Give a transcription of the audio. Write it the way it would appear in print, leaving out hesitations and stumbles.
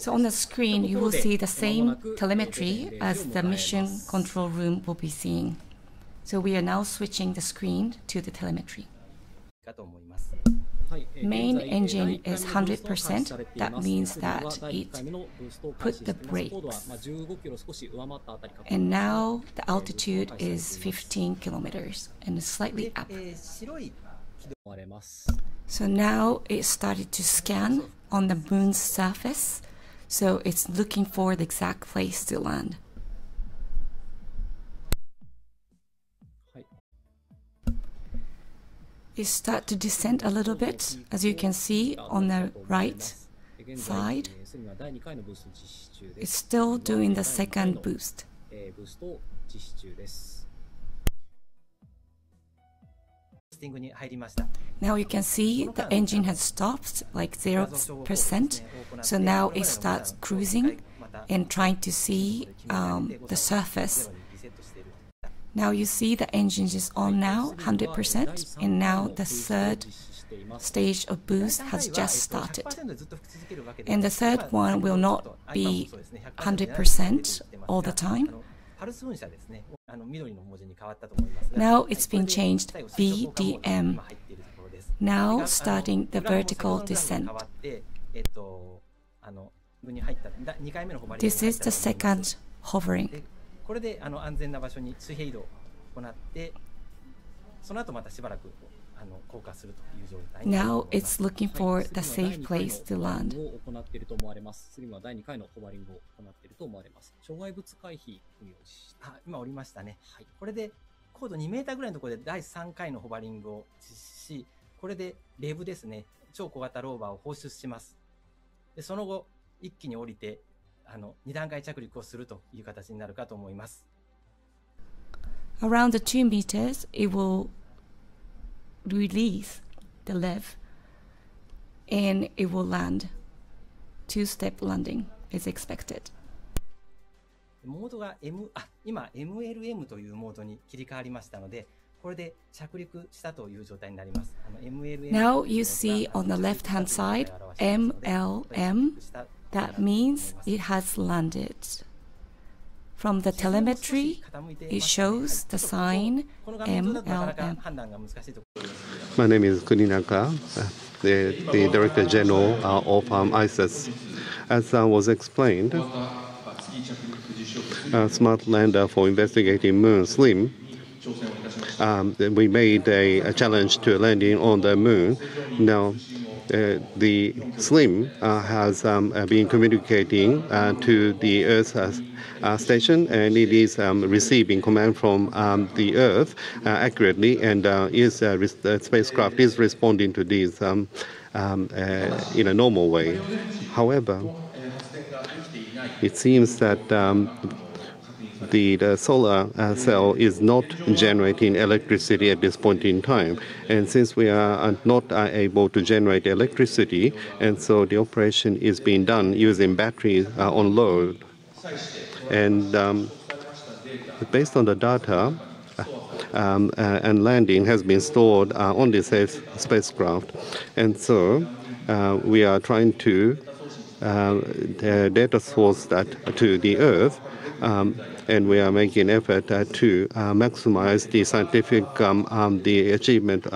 So on the screen, you will see the same telemetry as the mission control room will be seeing. So we are now switching the screen to the telemetry. Main engine is 100%. That means that it put the brakes. And now the altitude is 15 kilometers and slightly up. So now it started to scan on the moon's surface. So it's looking for the exact place to land. It starts to descend a little bit, as you can see on the right side. It's still doing the second boost. Now you can see the engine has stopped, like 0%. So now it starts cruising and trying to see the surface. Now you see the engine is on now, 100%, and now the third stage of boost has just started. And the third one will not be 100% all the time. Now it's been changed BDM. Now starting the vertical descent. This is the second hovering. Now it's looking for the safe place to land. Around the 2 meters, it will release the LEV and it will land. Two-step landing is expected. Now you see on the left-hand side MLM. That means it has landed. From the telemetry, it shows the sign MLM. My name is Kuninaka, the Director General of ISAS. As was explained, a smart lander for investigating moon, SLIM, we made a challenge to landing on the moon. Now, the SLIM has been communicating to the Earth station, and it is receiving command from the Earth accurately, and the spacecraft is responding to these in a normal way. However, it seems that the solar cell is not generating electricity at this point in time, and since we are not able to generate electricity, and so the operation is being done using batteries on load. And based on the data, and landing has been stored on the safe spacecraft, and so we are trying to data source that to the Earth. And we are making an effort to maximize the scientific the achievement